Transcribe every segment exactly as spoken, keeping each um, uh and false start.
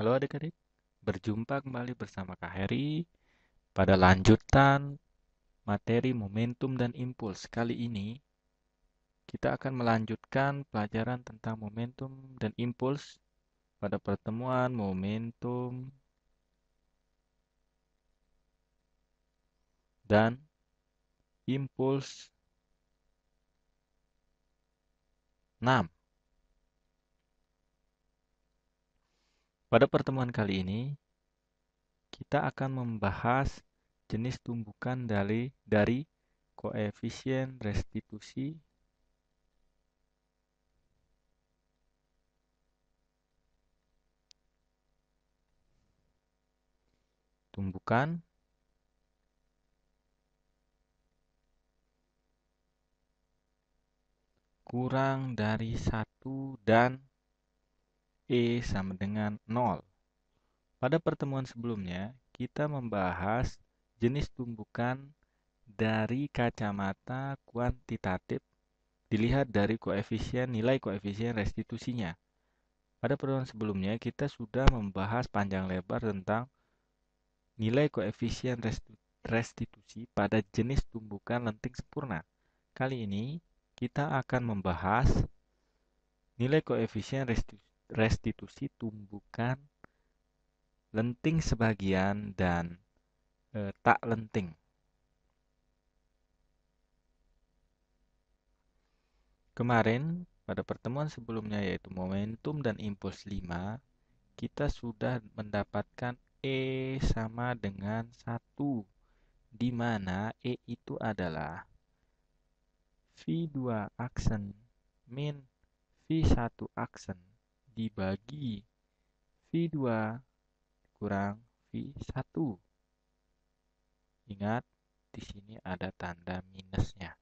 Halo adik-adik, berjumpa kembali bersama Kak Heri pada lanjutan materi momentum dan impuls. Kali ini kita akan melanjutkan pelajaran tentang momentum dan impuls pada pertemuan momentum dan impuls enam. Pada pertemuan kali ini, kita akan membahas jenis tumbukan dari, dari koefisien restitusi tumbukan kurang dari satu dan E sama dengan nol. Pada pertemuan sebelumnya, kita membahas jenis tumbukan dari kacamata kuantitatif dilihat dari koefisien nilai koefisien restitusinya. Pada pertemuan sebelumnya, kita sudah membahas panjang lebar tentang nilai koefisien restitusi pada jenis tumbukan lenting sempurna. Kali ini, kita akan membahas nilai koefisien restitusi restitusi tumbukan lenting sebagian dan e, tak lenting. Kemarin, pada pertemuan sebelumnya yaitu momentum dan impuls lima, kita sudah mendapatkan E sama dengan satu, di mana E itu adalah V dua aksen min V satu aksen dibagi V dua kurang V satu. Ingat, di sini ada tanda minusnya.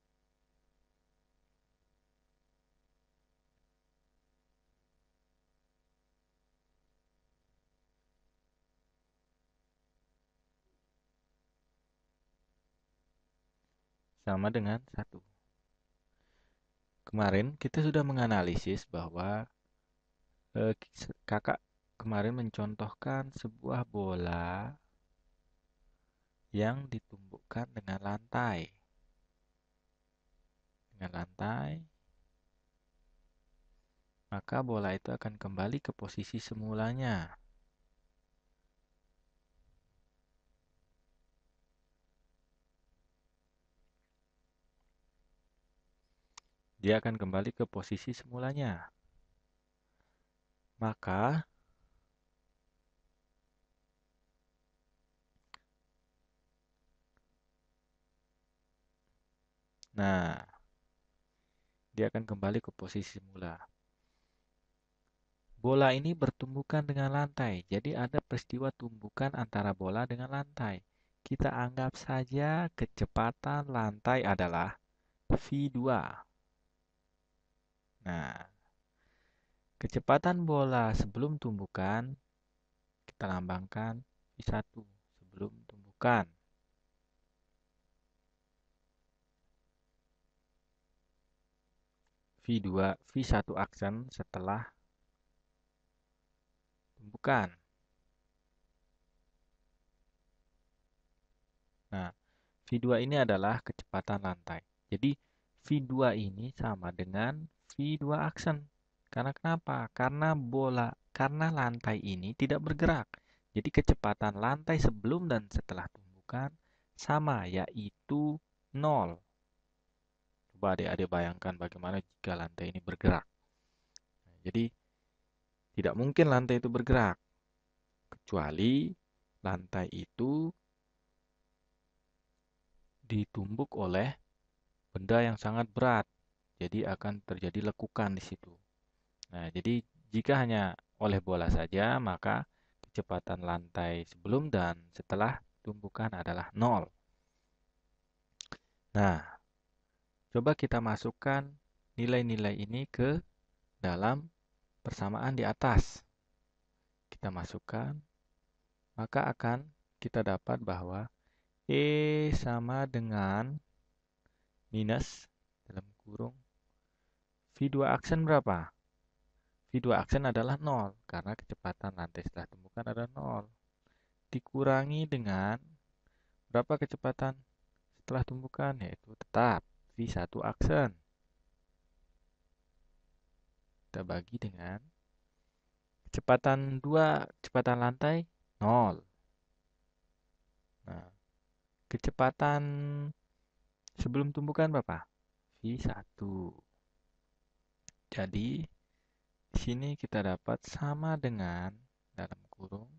Sama dengan satu. Kemarin kita sudah menganalisis bahwa Kakak kemarin mencontohkan sebuah bola yang ditumbukkan dengan lantai. Dengan lantai, maka bola itu akan kembali ke posisi semulanya. Dia akan kembali ke posisi semulanya. Maka nah dia akan kembali ke posisi mula. Bola ini bertumbukan dengan lantai. Jadi ada peristiwa tumbukan antara bola dengan lantai. Kita anggap saja kecepatan lantai adalah V dua. Nah, kecepatan bola sebelum tumbukan, kita lambangkan V satu sebelum tumbukan. V dua, V satu aksen setelah tumbukan. Nah, V dua ini adalah kecepatan lantai. Jadi, V dua ini sama dengan V dua aksen. Karena kenapa? Karena bola, karena lantai ini tidak bergerak. Jadi kecepatan lantai sebelum dan setelah tumbukan sama, yaitu nol. Coba adik-adik bayangkan bagaimana jika lantai ini bergerak. Nah, jadi tidak mungkin lantai itu bergerak. Kecuali lantai itu ditumbuk oleh benda yang sangat berat. Jadi akan terjadi lekukan di situ. Nah, jadi jika hanya oleh bola saja, maka kecepatan lantai sebelum dan setelah tumbukan adalah nol. Nah, coba kita masukkan nilai-nilai ini ke dalam persamaan di atas. Kita masukkan, maka akan kita dapat bahwa E sama dengan minus dalam kurung V dua aksen berapa? di dua aksen adalah nol, karena kecepatan lantai setelah temukan adalah nol. Dikurangi dengan berapa kecepatan setelah tumbukan, yaitu tetap di satu aksen. Kita bagi dengan kecepatan dua, kecepatan lantai nol. Nah, kecepatan sebelum tumbukan berapa? V satu. Jadi, di sini kita dapat sama dengan dalam kurung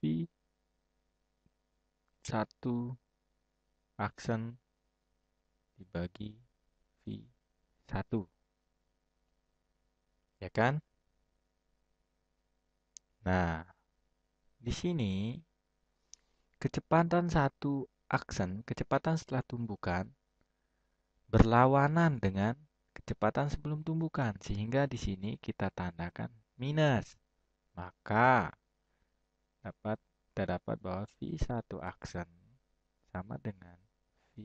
V satu aksen dibagi V satu. Ya kan? Nah, di sini kecepatan satu aksen, kecepatan setelah tumbukan berlawanan dengan kecepatan sebelum tumbukan, sehingga di sini kita tandakan minus. Maka dapat kita dapat bahwa V satu aksen sama dengan V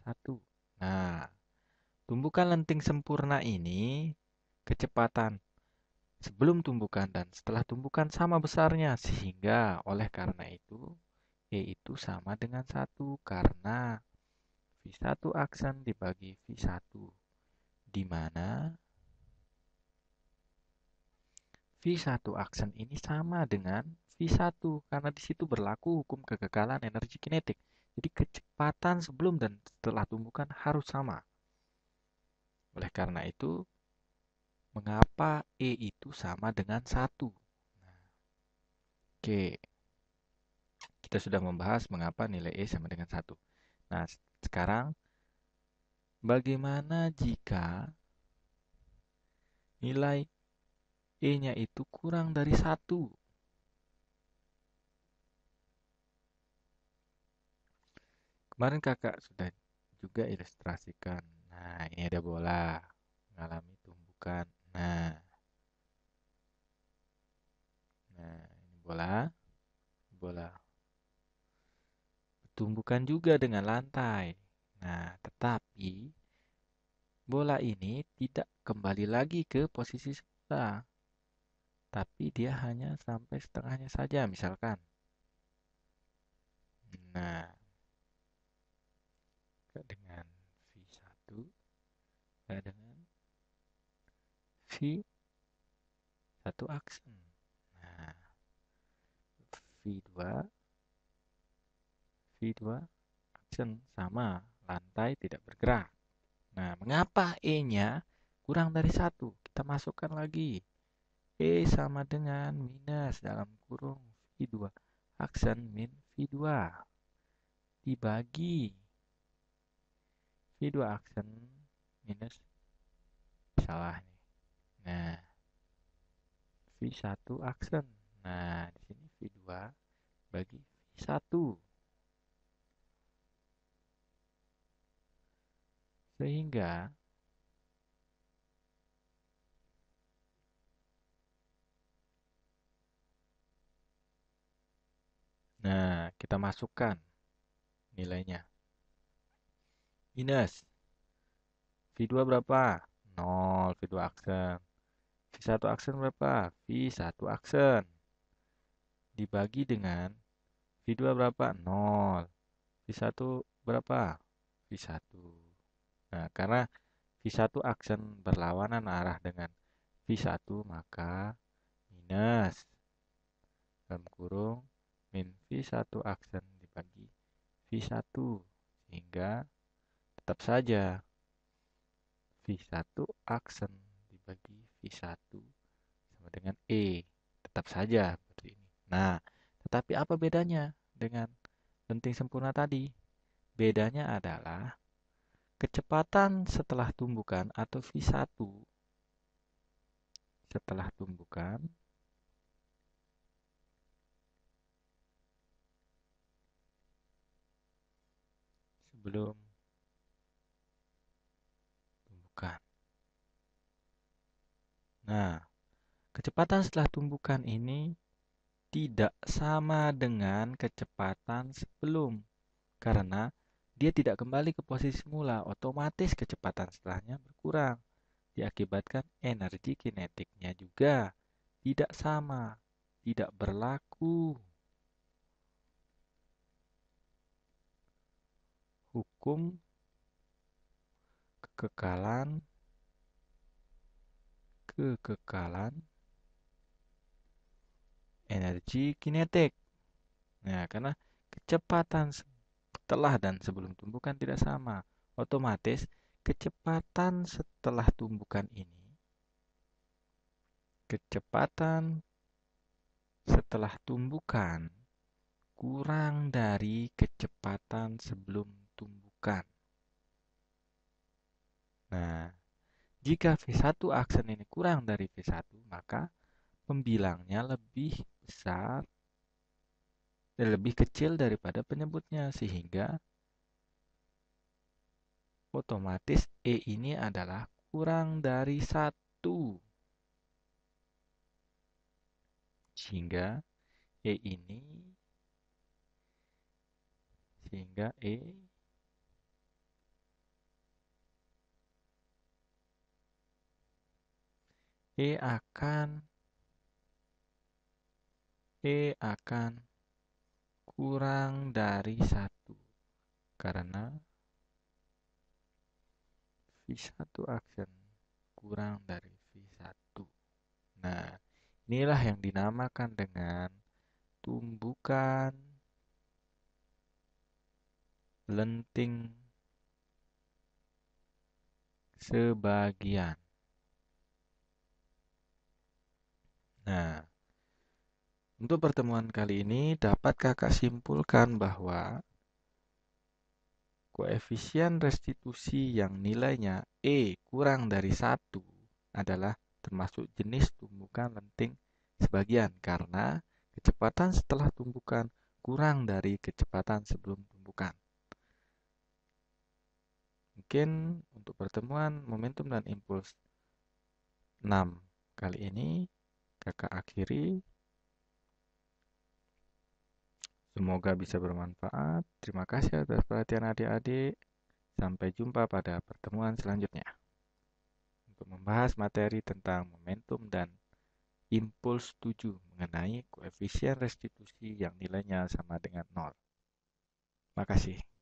satu. Nah, tumbukan lenting sempurna ini kecepatan sebelum tumbukan dan setelah tumbukan sama besarnya, sehingga oleh karena itu E itu sama dengan satu, karena V satu aksen dibagi V satu, di mana V satu aksen ini sama dengan V satu, karena di situ berlaku hukum kekekalan energi kinetik. Jadi kecepatan sebelum dan setelah tumbukan harus sama. Oleh karena itu, mengapa E itu sama dengan satu? Nah, oke, kita sudah membahas mengapa nilai E sama dengan satu. Nah, sekarang bagaimana jika nilai E-nya itu kurang dari satu? Kemarin kakak sudah juga ilustrasikan. Nah, ini ada bola mengalami tumbukan. Nah, nah ini bola, bola tumbukan juga dengan lantai. Nah, tetapi bola ini tidak kembali lagi ke posisi semula, tapi dia hanya sampai setengahnya saja, misalkan. Nah, dengan V satu dengan V satu aksen. Nah, V dua, V dua aksen sama, lantai tidak bergerak. Nah, mengapa E-nya kurang dari satu? Kita masukkan lagi. E sama dengan minus dalam kurung V dua aksen min V dua dibagi V dua aksen minus, salah nih. Nah, V satu aksen. Nah, di sini V dua bagi V satu. Sehingga nah, kita masukkan nilainya. Minus. V dua berapa? nol, V dua aksen. V satu aksen berapa? V satu aksen. Dibagi dengan V dua berapa? nol. V satu berapa? V satu. Nah, karena V satu aksen berlawanan arah dengan V satu, maka minus dalam kurung min V satu aksen dibagi V satu, sehingga tetap saja V satu aksen dibagi V satu sama dengan E. Tetap saja seperti ini. Nah, tetapi apa bedanya dengan lenting sempurna tadi? Bedanya adalah kecepatan setelah tumbukan atau V satu setelah tumbukan sebelum Nah, kecepatan setelah tumbukan ini tidak sama dengan kecepatan sebelum, karena dia tidak kembali ke posisi mula, otomatis kecepatan setelahnya berkurang. diakibatkan energi kinetiknya juga tidak sama, tidak berlaku. Hukum kekekalan, kekekalan energi kinetik. Nah, karena kecepatan setelah dan sebelum tumbukan tidak sama, otomatis kecepatan setelah tumbukan ini, kecepatan setelah tumbukan kurang dari kecepatan sebelum tumbukan. Nah, jika V satu aksen ini kurang dari V satu, maka pembilangnya lebih besar dan lebih kecil daripada penyebutnya, sehingga otomatis E ini adalah kurang dari satu, sehingga E ini sehingga E E akan E akan kurang dari satu, karena V satu aksen kurang dari V satu. Nah, inilah yang dinamakan dengan tumbukan lenting sebagian. Nah, untuk pertemuan kali ini dapat kakak simpulkan bahwa koefisien restitusi yang nilainya E kurang dari satu adalah termasuk jenis tumbukan lenting sebagian, karena kecepatan setelah tumbukan kurang dari kecepatan sebelum tumbukan. Mungkin untuk pertemuan momentum dan impuls enam kali ini kakak akhiri. Semoga bisa bermanfaat. Terima kasih atas perhatian adik-adik. Sampai jumpa pada pertemuan selanjutnya untuk membahas materi tentang momentum dan impuls tujuh mengenai koefisien restitusi yang nilainya sama dengan nol. Terima kasih.